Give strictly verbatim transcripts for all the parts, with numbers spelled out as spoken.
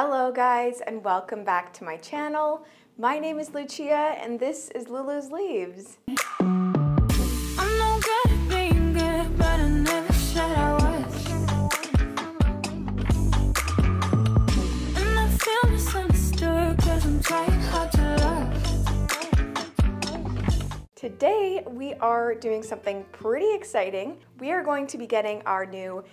Hello guys, and welcome back to my channel. My name is Lucia and this is Lulu's Leaves. Today we are doing something pretty exciting. We are going to be getting our new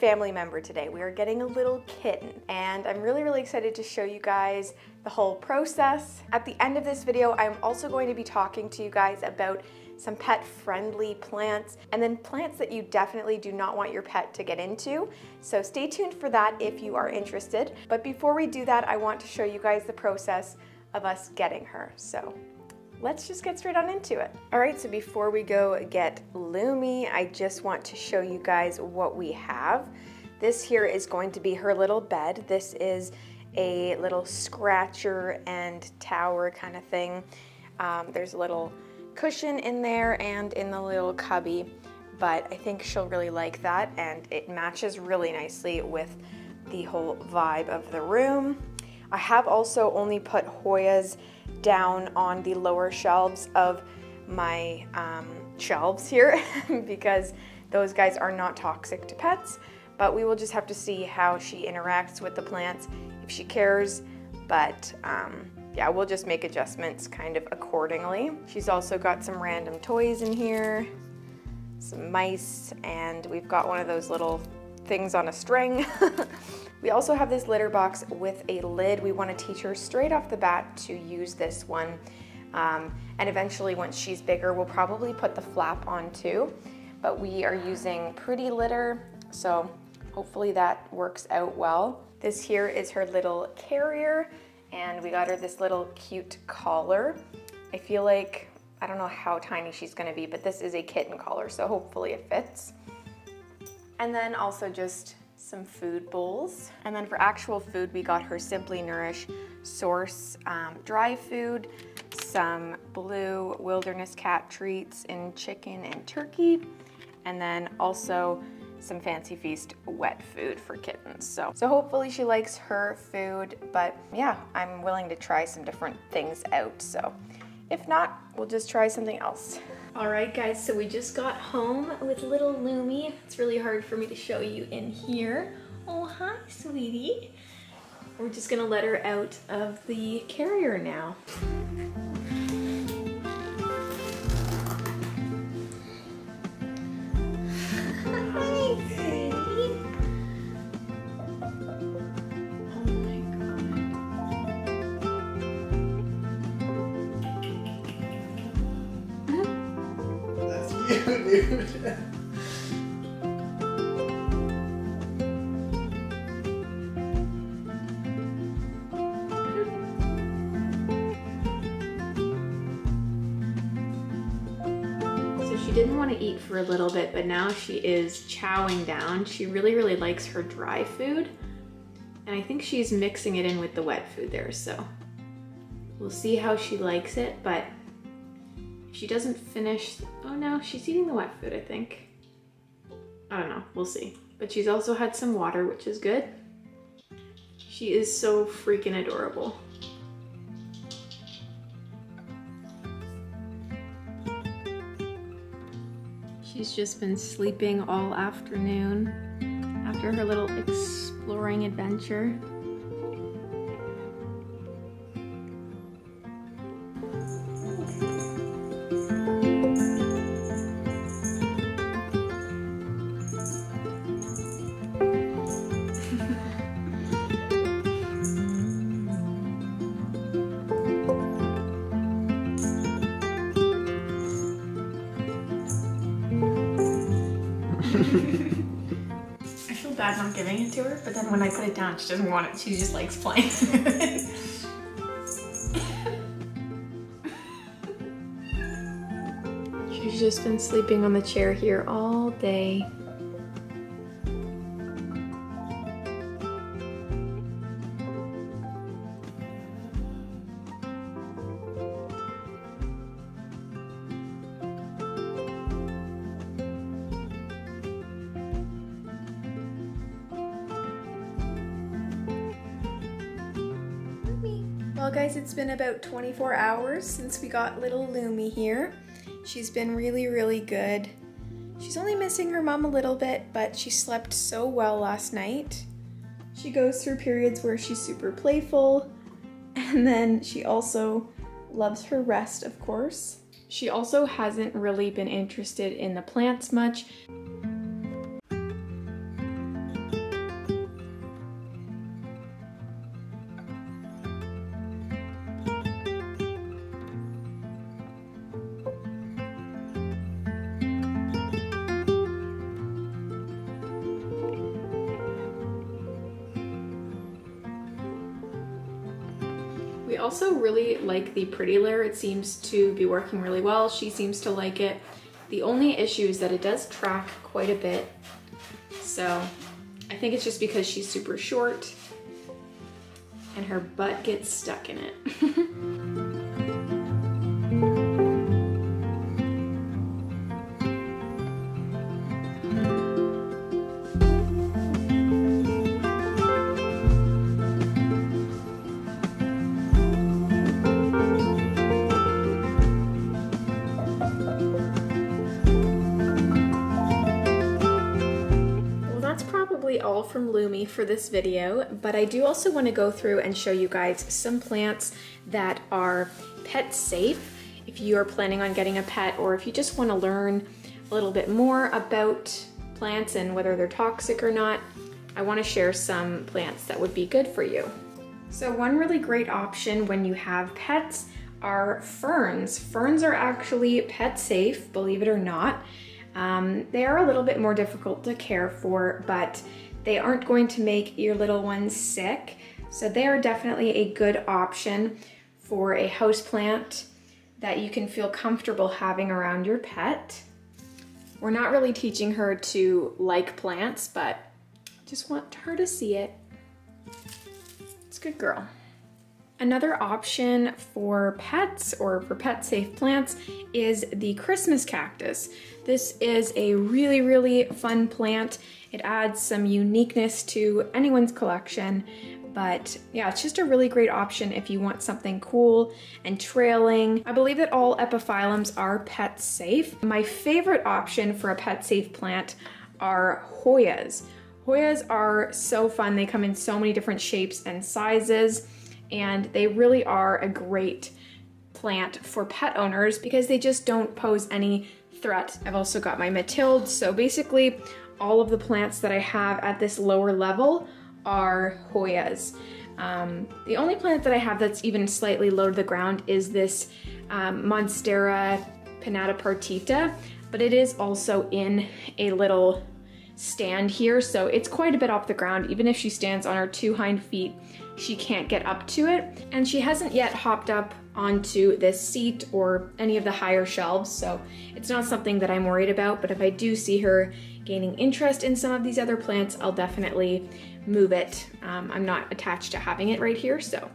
family member today. We are getting a little kitten, and I'm really, really excited to show you guys the whole process. At the end of this video, I'm also going to be talking to you guys about some pet-friendly plants, and then plants that you definitely do not want your pet to get into. So stay tuned for that if you are interested. But before we do that, I want to show you guys the process of us getting her. So let's just get straight on into it. All right, so before we go get Lumi, I just want to show you guys what we have. This here is going to be her little bed. This is a little scratcher and tower kind of thing. Um, there's a little cushion in there and in the little cubby, but I think she'll really like that, and it matches really nicely with the whole vibe of the room. I have also only put Hoyas down on the lower shelves of my um, shelves here because those guys are not toxic to pets, but we will just have to see how she interacts with the plants, if she cares, but um, yeah, we'll just make adjustments kind of accordingly. She's also got some random toys in here, some mice, and we've got one of those little things on a string. We also have this litter box with a lid. We want to teach her straight off the bat to use this one. Um, and eventually, once she's bigger, we'll probably put the flap on too. But we are using pretty litter, so hopefully that works out well. This here is her little carrier, and we got her this little cute collar. I feel like, I don't know how tiny she's gonna be, but this is a kitten collar, so hopefully it fits. And then also just some food bowls. And then for actual food, we got her Simply Nourish Source um, dry food, some Blue Wilderness cat treats in chicken and turkey, and then also some Fancy Feast wet food for kittens. So, so hopefully she likes her food, but yeah, I'm willing to try some different things out. So if not, we'll just try something else. All right guys, so we just got home with little Lumi. It's really hard for me to show you in here. Oh, hi, sweetie. We're just gonna let her out of the carrier now. Didn't want to eat for a little bit, but now she is chowing down. She really, really likes her dry food, and I think she's mixing it in with the wet food there, so we'll see how she likes it, but if she doesn't finish, oh no, she's eating the wet food, I think. I don't know, we'll see. But she's also had some water, which is good. She is so freaking adorable. She's just been sleeping all afternoon after her little exploring adventure. I feel bad not giving it to her, but then when I put it down, she doesn't want it. She just likes playing. She's just been sleeping on the chair here all day. Well guys, it's been about twenty-four hours since we got little Lumi here. She's been really, really good. She's only missing her mom a little bit, but she slept so well last night. She goes through periods where she's super playful, and then she also loves her rest, of course. She also hasn't really been interested in the plants much. We also really like the pretty layer. It seems to be working really well. She seems to like it. The only issue is that it does track quite a bit. So I think it's just because she's super short and her butt gets stuck in it. All from Lumi for this video, but I do also want to go through and show you guys some plants that are pet safe if you are planning on getting a pet, or if you just want to learn a little bit more about plants and whether they're toxic or not. I want to share some plants that would be good for you. So one really great option when you have pets are ferns. Ferns are actually pet safe, believe it or not. Um, they are a little bit more difficult to care for, but they aren't going to make your little ones sick, so they are definitely a good option for a houseplant that you can feel comfortable having around your pet. We're not really teaching her to like plants, but just want her to see it. It's a good girl. Another option for pets or for pet safe plants is the Christmas cactus. This is a really, really fun plant. It adds some uniqueness to anyone's collection, but yeah, it's just a really great option if you want something cool and trailing. I believe that all epiphyllums are pet safe. My favorite option for a pet safe plant are Hoyas. Hoyas are so fun. They come in so many different shapes and sizes, and they really are a great plant for pet owners because they just don't pose any threat. I've also got my Matilde, so basically all of the plants that I have at this lower level are Hoyas. Um, the only plant that I have that's even slightly low to the ground is this um, Monstera pinnata partita, but it is also in a little stand here, so it's quite a bit off the ground. Even if she stands on her two hind feet, she can't get up to it, and she hasn't yet hopped up onto this seat or any of the higher shelves, so it's not something that I'm worried about. But if I do see her gaining interest in some of these other plants, I'll definitely move it. Um, I'm not attached to having it right here, so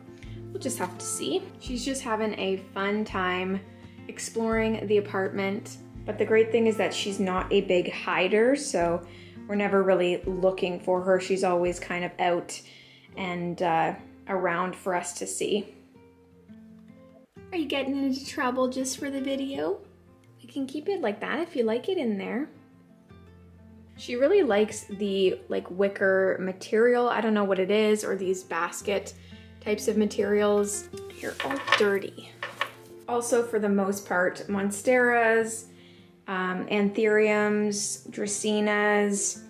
we'll just have to see. She's just having a fun time exploring the apartment, but the great thing is that she's not a big hider, so we're never really looking for her. She's always kind of out and uh, around for us to see. Are you getting into trouble just for the video? You can keep it like that if you like it in there. She really likes the like wicker material. I don't know what it is, or these basket types of materials. You're all dirty. Also, for the most part, Monsteras, um, Anthuriums, Dracenas,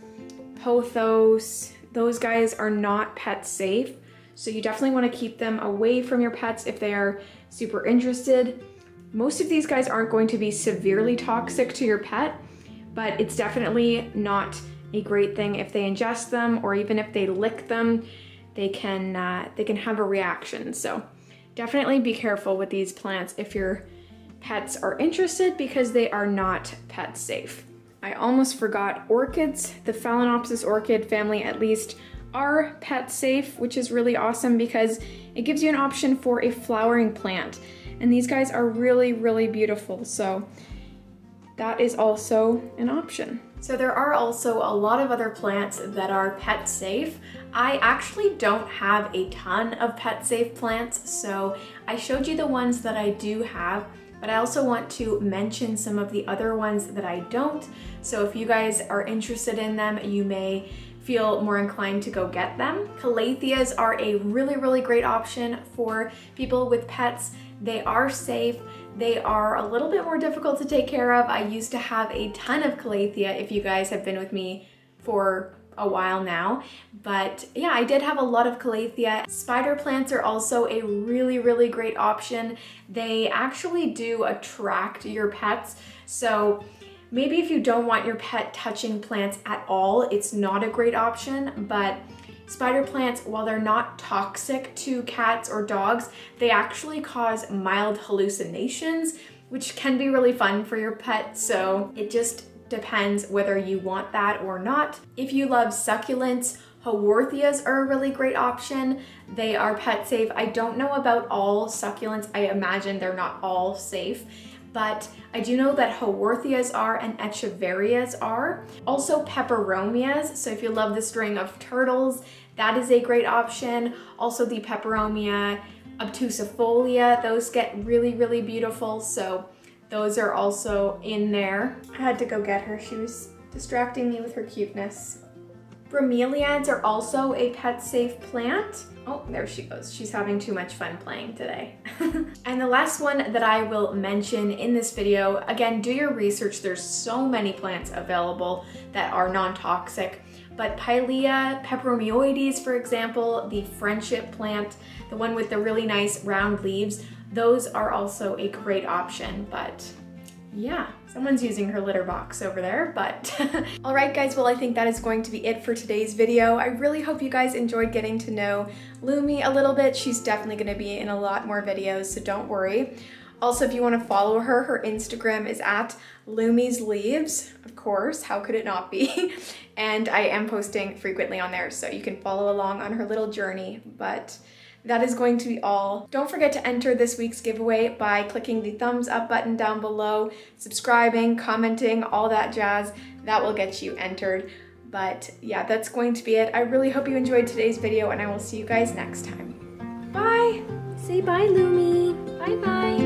Pothos, those guys are not pet safe, so you definitely want to keep them away from your pets if they are super interested. Most of these guys aren't going to be severely toxic to your pet, but it's definitely not a great thing if they ingest them, or even if they lick them, they can, uh, they can have a reaction. So definitely be careful with these plants if your pets are interested, because they are not pet safe. I almost forgot orchids. The Phalaenopsis orchid family at least are pet safe, which is really awesome because it gives you an option for a flowering plant. And these guys are really, really beautiful. So that is also an option. So there are also a lot of other plants that are pet safe. I actually don't have a ton of pet safe plants, so I showed you the ones that I do have, but I also want to mention some of the other ones that I don't. So if you guys are interested in them, you may feel more inclined to go get them. Calatheas are a really, really great option for people with pets. They are safe. They are a little bit more difficult to take care of. I used to have a ton of Calathea if you guys have been with me for a while now. But yeah, I did have a lot of Calathea. Spider plants are also a really, really great option. They actually do attract your pets. So maybe if you don't want your pet touching plants at all, it's not a great option, but spider plants, while they're not toxic to cats or dogs, they actually cause mild hallucinations, which can be really fun for your pet. So it just depends whether you want that or not. If you love succulents, Haworthias are a really great option. They are pet safe. I don't know about all succulents. I imagine they're not all safe, but I do know that Haworthias are and Echeverias are. Also Peperomias, so if you love the string of turtles, that is a great option. Also the Peperomia obtusifolia, those get really, really beautiful, so those are also in there. I had to go get her, she was distracting me with her cuteness. Bromeliads are also a pet-safe plant. Oh, there she goes. She's having too much fun playing today. And the last one that I will mention in this video, again, do your research. There's so many plants available that are non-toxic, but Pilea Peperomioides, for example, the friendship plant, the one with the really nice round leaves, those are also a great option, but yeah, someone's using her litter box over there, but. All right guys, well I think that is going to be it for today's video. I really hope you guys enjoyed getting to know Lumi a little bit. She's definitely gonna be in a lot more videos, so don't worry. Also, if you wanna follow her, her Instagram is at Lulu's Leaves, of course, how could it not be? And I am posting frequently on there, so you can follow along on her little journey, but that is going to be all. Don't forget to enter this week's giveaway by clicking the thumbs up button down below, subscribing, commenting, all that jazz. That will get you entered. But yeah, that's going to be it. I really hope you enjoyed today's video and I will see you guys next time. Bye. Say bye, Lumi. Bye bye.